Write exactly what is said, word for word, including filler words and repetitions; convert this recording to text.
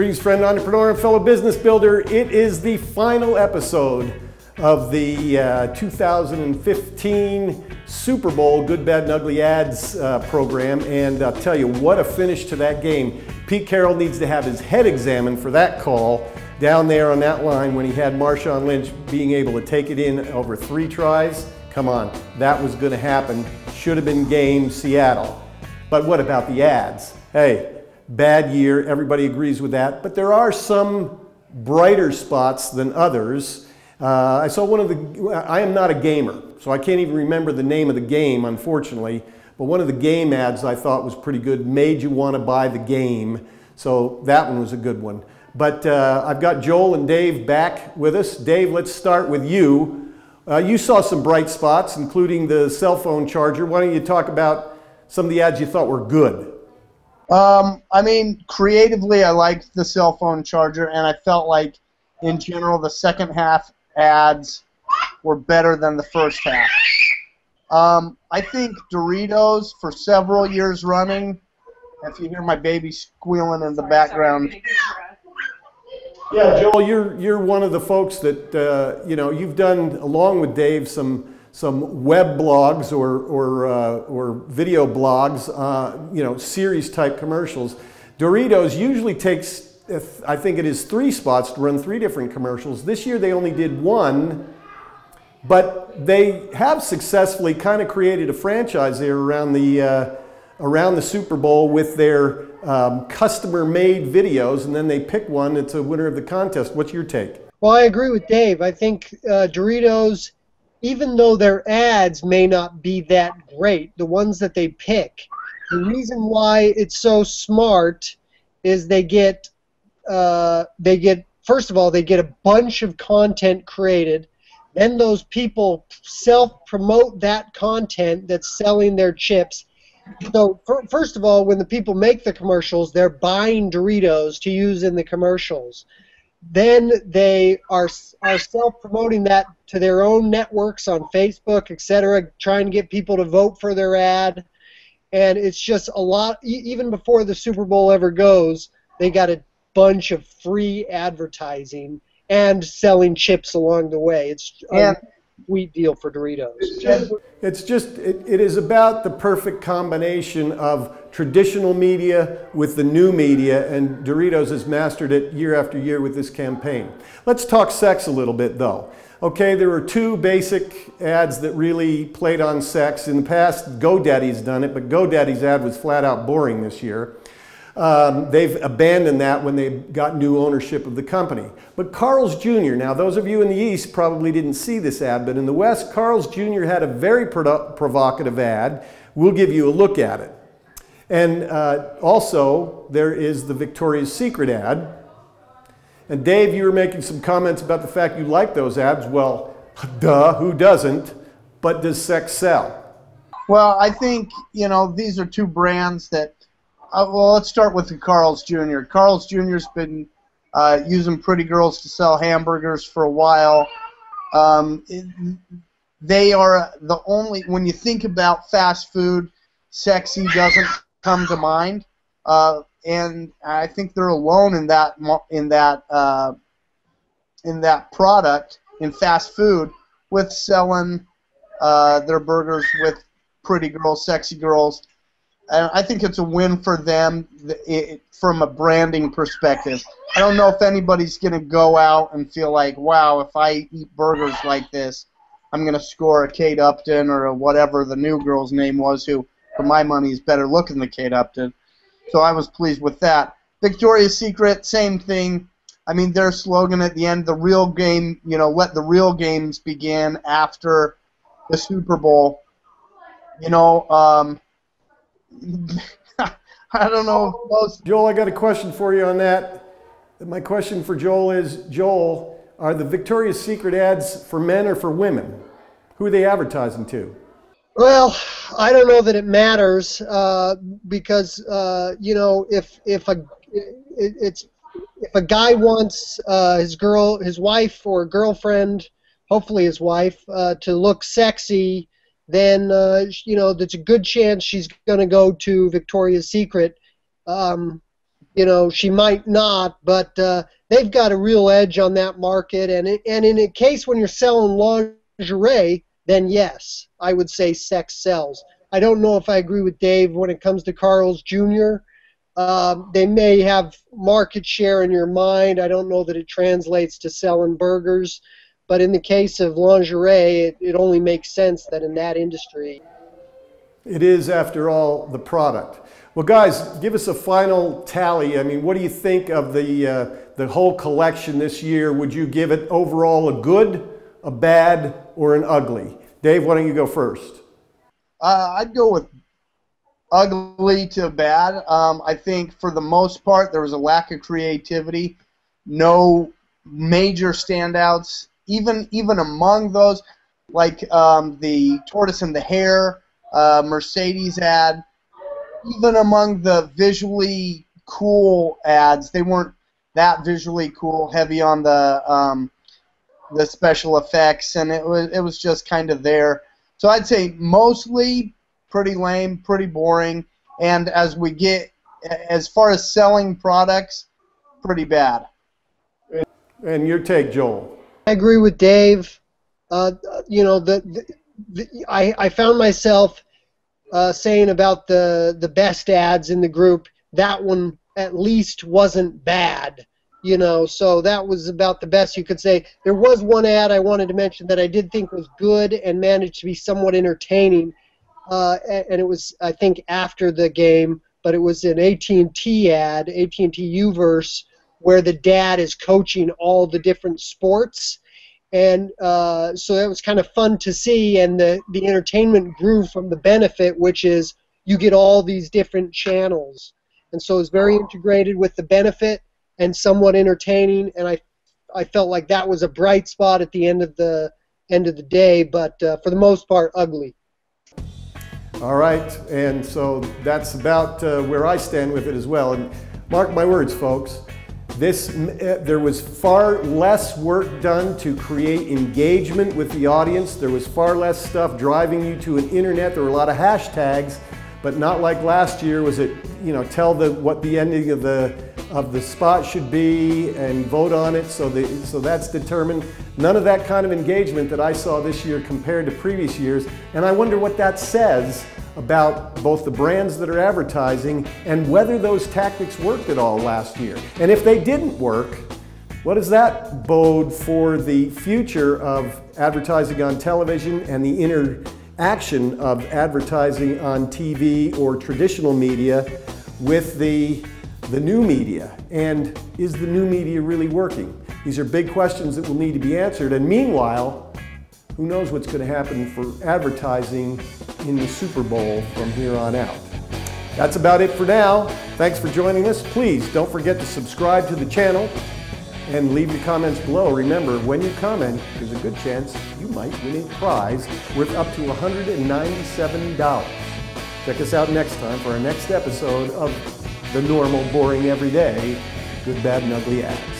Greetings, friend, entrepreneur, and fellow business builder. It is the final episode of the uh, two thousand fifteen Super Bowl Good, Bad, and Ugly Ads uh, program, and I'll tell you, what a finish to that game. Pete Carroll needs to have his head examined for that call down there on that line when he had Marshawn Lynch being able to take it in over three tries. Come on, that was going to happen. Should have been game Seattle. But what about the ads? Hey. Bad year, everybody agrees with that, but there are some brighter spots than others. Uh, I saw one of the, I am not a gamer, so I can't even remember the name of the game, unfortunately, but one of the game ads I thought was pretty good, made you want to buy the game, so that one was a good one. But uh, I've got Joel and Dave back with us. Dave, let's start with you. Uh, you saw some bright spots, including the cell phone charger. Why don't you talk about some of the ads you thought were good? Um, I mean, creatively, I liked the cell phone charger, and I felt like, in general, the second half ads were better than the first half. Um, I think Doritos, for several years running, if you hear my baby squealing in the background. Yeah, Joel, you're, you're one of the folks that, uh, you know, you've done, along with Dave, some... some web blogs or, or, uh, or video blogs, uh, you know, series-type commercials. Doritos usually takes, if, I think it is three spots to run three different commercials. This year they only did one, but they have successfully kind of created a franchise there around the, uh, around the Super Bowl with their um, customer-made videos, and then they pick one that's a winner of the contest. What's your take? Well, I agree with Dave. I think uh, Doritos, even though their ads may not be that great, the ones that they pick, the reason why it's so smart is they get, uh, they get, first of all, they get a bunch of content created. Then those people self-promote that content that's selling their chips. So first of all, when the people make the commercials, they're buying Doritos to use in the commercials. Then they are, are self-promoting that to their own networks on Facebook, et cetera, trying to get people to vote for their ad. And it's just a lot, even before the Super Bowl ever goes, they got a bunch of free advertising and selling chips along the way. It's a sweet deal for Doritos. It's just, it's just it, it is about the perfect combination of traditional media with the new media, and Doritos has mastered it year after year with this campaign. Let's talk sex a little bit, though. Okay, there were two basic ads that really played on sex. In the past, GoDaddy's done it, but GoDaddy's ad was flat out boring this year. Um, they've abandoned that when they got new ownership of the company. But Carl's Junior, now those of you in the East probably didn't see this ad, but in the West, Carl's Junior had a very pro- provocative ad. We'll give you a look at it. And uh, also, there is the Victoria's Secret ad. And Dave, you were making some comments about the fact you like those ads. Well, duh, who doesn't? But does sex sell? Well, I think, you know, these are two brands that, uh, well, let's start with the Carl's Junior Carl's Junior's been uh, using pretty girls to sell hamburgers for a while. Um, it, they are the only, when you think about fast food, sexy doesn't come to mind, uh, and I think they're alone in that in that uh, in that product in fast food with selling uh, their burgers with pretty girls, sexy girls, and I think it's a win for them it, from a branding perspective. I don't know if anybody's going to go out and feel like, wow, if I eat burgers like this, I'm going to score a Kate Upton or a whatever the new girl's name was, who, for my money, is better looking than Kate Upton. So I was pleased with that. Victoria's Secret, same thing. I mean, their slogan at the end, the real game, you know, let the real games begin after the Super Bowl. You know, um, I don't know. Most Joel, I got a question for you on that. My question for Joel is, Joel, are the Victoria's Secret ads for men or for women? Who are they advertising to? Well, I don't know that it matters uh, because uh, you know, if if a it, it's if a guy wants uh, his girl, his wife or girlfriend, hopefully his wife, uh, to look sexy, then uh, you know, there's a good chance she's going to go to Victoria's Secret. Um, you know, she might not, but uh, they've got a real edge on that market. And it, and in a case when you're selling lingerie, then yes, I would say sex sells. I don't know if I agree with Dave when it comes to Carl's Junior Um, they may have market share in your mind. I don't know that it translates to selling burgers. But in the case of lingerie, it, it only makes sense that in that industry. It is, after all, the product. Well, guys, give us a final tally. I mean, what do you think of the, uh, the whole collection this year? Would you give it overall a good, a bad, or an ugly? Dave, why don't you go first? Uh, I'd go with ugly to bad. Um, I think for the most part there was a lack of creativity, no major standouts. Even even among those, like um, the tortoise and the hare, uh, Mercedes ad, even among the visually cool ads, they weren't that visually cool. Heavy on the um, the special effects, and it was it was just kind of there. So I'd say mostly pretty lame, pretty boring, and as we get as far as selling products, pretty bad. And your take, Joel? I agree with Dave. Uh, you know, the, the, the I I found myself uh, saying about the the best ads in the group, that one at least wasn't bad. You know, so that was about the best you could say. There was one ad I wanted to mention that I did think was good and managed to be somewhat entertaining, uh, and it was, I think, after the game, but it was an A T and T ad, A T and T U-verse, where the dad is coaching all the different sports, and uh, so that was kind of fun to see, and the, the entertainment grew from the benefit, which is you get all these different channels, and so it's very integrated with the benefit, and somewhat entertaining, and I, I felt like that was a bright spot at the end of the end of the day, but uh, for the most part, ugly. All right, and so that's about uh, where I stand with it as well. And mark my words, folks, this uh, there was far less work done to create engagement with the audience. There was far less stuff driving you to an internet. There were a lot of hashtags, but not like last year. Was it, you know, tell the what the ending of the of the spot should be and vote on it, so the, so that's determined. None of that kind of engagement that I saw this year compared to previous years, and I wonder what that says about both the brands that are advertising and whether those tactics worked at all last year. And if they didn't work, what does that bode for the future of advertising on television and the interaction of advertising on T V or traditional media with the the new media, and is the new media really working? These are big questions that will need to be answered, and meanwhile, who knows what's going to happen for advertising in the Super Bowl from here on out. That's about it for now. Thanks for joining us. Please don't forget to subscribe to the channel and leave your comments below. Remember, when you comment, there's a good chance you might win a prize worth up to one hundred ninety-seven dollars. Check us out next time for our next episode of The Normal, Boring, Everyday, Good, Bad, and Ugly Ads.